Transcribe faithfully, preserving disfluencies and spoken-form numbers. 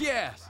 yes!